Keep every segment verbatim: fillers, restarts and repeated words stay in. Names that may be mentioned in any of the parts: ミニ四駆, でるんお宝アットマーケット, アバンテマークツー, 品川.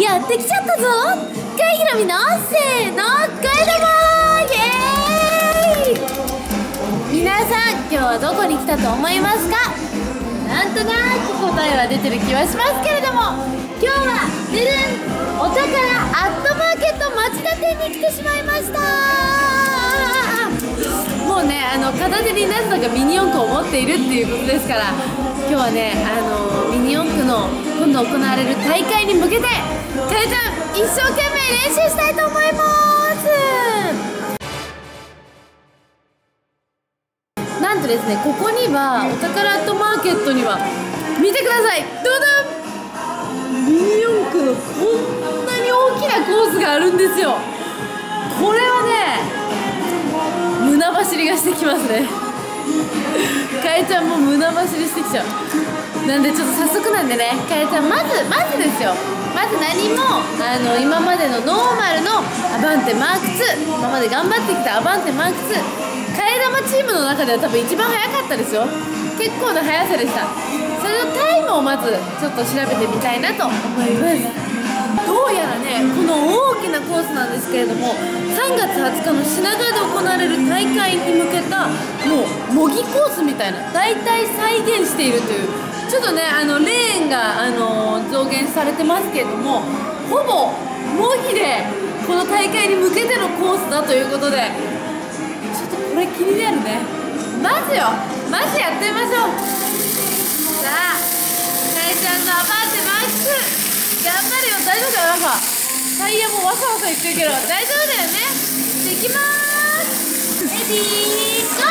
やってきちゃったぞ。かいひろみのせーのこえどもイエーイ。皆さん今日はどこに来たと思いますか？なんとなく答えは出てる気はしますけれども、今日はでるんお宝アットマーケット町田店に来てしまいました。もうねあの片手になぜだかミニ四駆を持っているっていうことですから、今日はねあのミニ四駆の今度行われる大会に向けてかえちゃん一生懸命練習したいと思います。なんとですねここにはお宝アットマーケットには見てください、どうだミニ四駆のこんなに大きなコースがあるんですよ。これはね胸走りがしてきますね。かえちゃんも胸走りしてきちゃう。なんでちょっと早速なんでねかえちゃんまずまずですよまず何もあの今までのノーマルのアバンテマークツー、今まで頑張ってきたアバンテマークツー替え玉チームの中では多分一番速かったですよ。結構な速さでした。それのタイムをまずちょっと調べてみたいなと思います。どうやらねこの大きなコースなんですけれどもさんがつはつかの品川で行われる大会に向けたもう模擬コースみたいな大体再現しているという、ちょっとねあのレーンがあの増減されてますけれども、ほぼ模擬でこの大会に向けてのコースだということで、ちょっとこれ気になるね。まずよまずやってみましょう。さあかえちゃんのアパートマックス頑張るよ。大丈夫だよ、なんかタイヤもわさわさいってるけど大丈夫だよね。いきまーす、レディーゴー。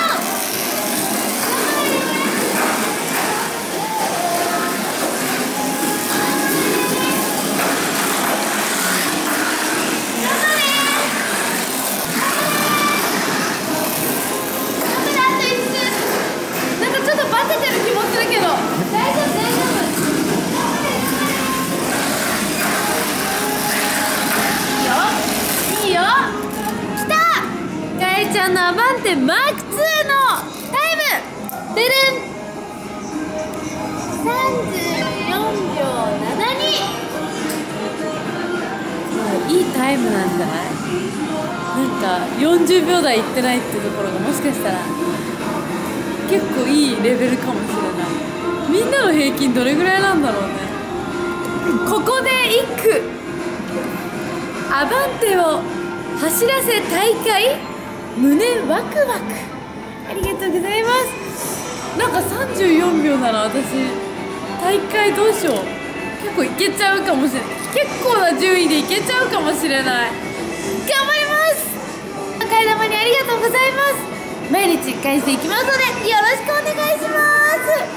頑張れー。なんかちょっとバテてる気もするけど大丈夫大丈夫。かえちゃんのアバンテマークツーのタイムでるんさんじゅうよんびょうななに。いいタイムなんじゃない？なんかよんじゅうびょうだいいってないっていうところがもしかしたら結構いいレベルかもしれない。みんなの平均どれぐらいなんだろうね。ここで一句、アバンテを走らせ大会胸ワクワク。ありがとうございます。なんかさんじゅうよんびょうなら私大会どうしよう、結構いけちゃうかもしれない、結構な順位でいけちゃうかもしれない。頑張ります。替え玉にありがとうございます。毎日返していきますのでよろしくお願いします。